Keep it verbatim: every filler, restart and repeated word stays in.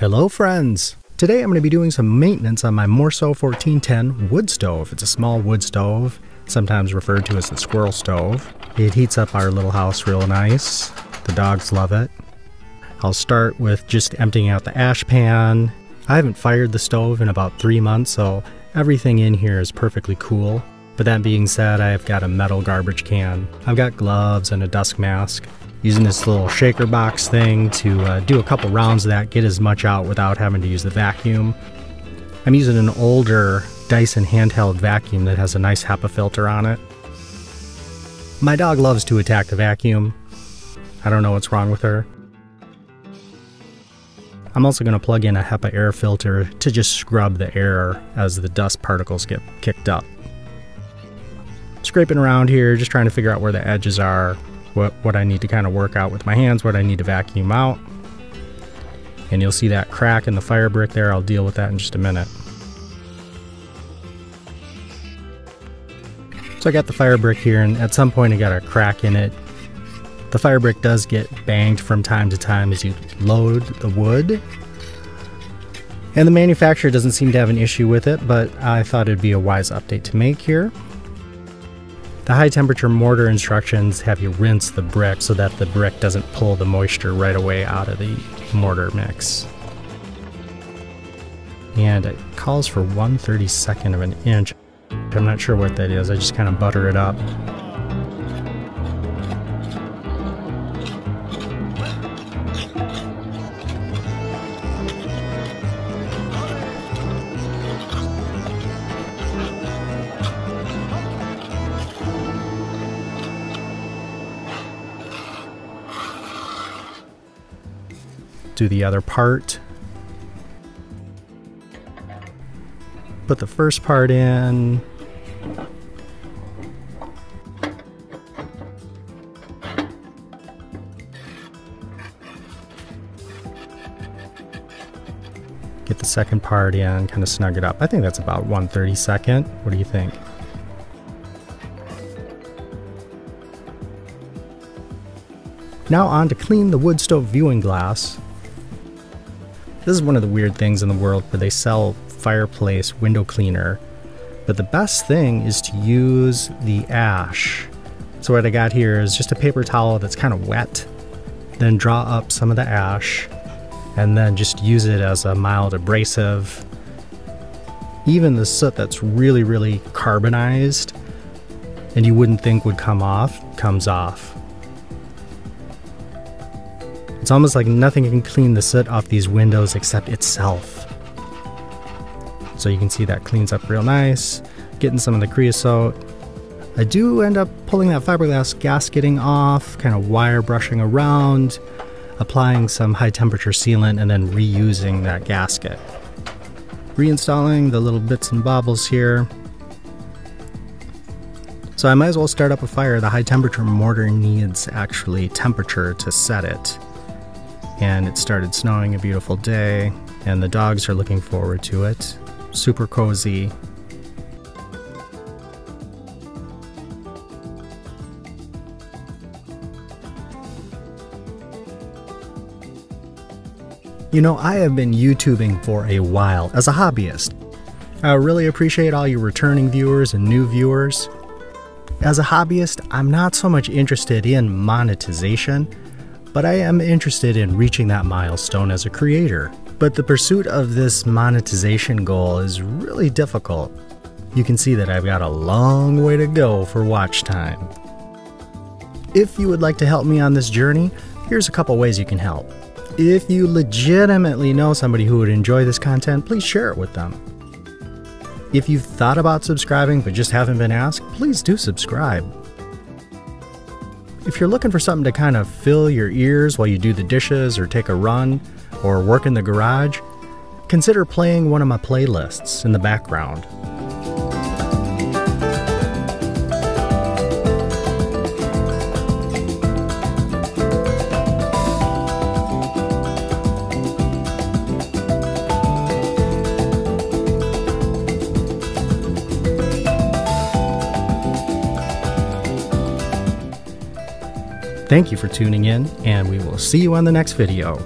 Hello friends! Today I'm going to be doing some maintenance on my Morso fourteen ten wood stove. It's a small wood stove, sometimes referred to as the squirrel stove. It heats up our little house real nice. The dogs love it. I'll start with just emptying out the ash pan. I haven't fired the stove in about three months, so everything in here is perfectly cool. But that being said, I've got a metal garbage can. I've got gloves and a dust mask. Using this little shaker box thing to uh, do a couple rounds of that, get as much out without having to use the vacuum. I'm using an older Dyson handheld vacuum that has a nice HEPA filter on it. My dog loves to attack the vacuum. I don't know what's wrong with her. I'm also going to plug in a HEPA air filter to just scrub the air as the dust particles get kicked up. Scraping around here, just trying to figure out where the edges are. What, what I need to kind of work out with my hands, what I need to vacuum out. And you'll see that crack in the fire brick there. I'll deal with that in just a minute. So I got the fire brick here, and at some point I got a crack in it. The fire brick does get banged from time to time as you load the wood. And the manufacturer doesn't seem to have an issue with it, but I thought it'd be a wise update to make here. The high temperature mortar instructions have you rinse the brick so that the brick doesn't pull the moisture right away out of the mortar mix. And it calls for one thirty-second of an inch. I'm not sure what that is, I just kind of butter it up. Do the other part. Put the first part in. Get the second part in, kind of snug it up. I think that's about one thirty-second. What do you think? Now on to clean the wood stove viewing glass. This is one of the weird things in the world where they sell fireplace window cleaner, but the best thing is to use the ash. So what I got here is just a paper towel that's kind of wet, then draw up some of the ash, and then just use it as a mild abrasive. Even the soot that's really, really carbonized and you wouldn't think would come off, comes off. It's almost like nothing can clean the soot off these windows except itself. So you can see that cleans up real nice, getting some of the creosote. I do end up pulling that fiberglass gasketing off, kind of wire brushing around, applying some high temperature sealant, and then reusing that gasket. Reinstalling the little bits and bobbles here. So I might as well start up a fire. The high temperature mortar needs actually temperature to set it. And it started snowing, a beautiful day, and the dogs are looking forward to it. Super cozy. You know, I have been YouTubing for a while as a hobbyist. I really appreciate all you returning viewers and new viewers. As a hobbyist, I'm not so much interested in monetization, but I am interested in reaching that milestone as a creator. But the pursuit of this monetization goal is really difficult. You can see that I've got a long way to go for watch time. If you would like to help me on this journey, here's a couple ways you can help. If you legitimately know somebody who would enjoy this content, please share it with them. If you've thought about subscribing but just haven't been asked, please do subscribe. If you're looking for something to kind of fill your ears while you do the dishes or take a run or work in the garage, consider playing one of my playlists in the background. Thank you for tuning in, and we will see you on the next video.